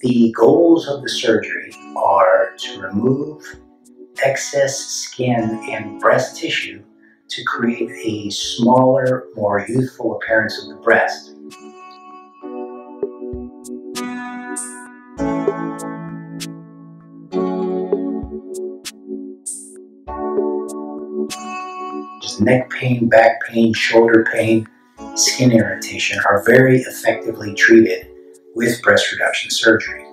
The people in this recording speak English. The goals of the surgery are to remove excess skin and breast tissue to create a smaller, more youthful appearance of the breast. Just neck pain, back pain, shoulder pain, skin irritation are very effectively treated with breast reduction surgery.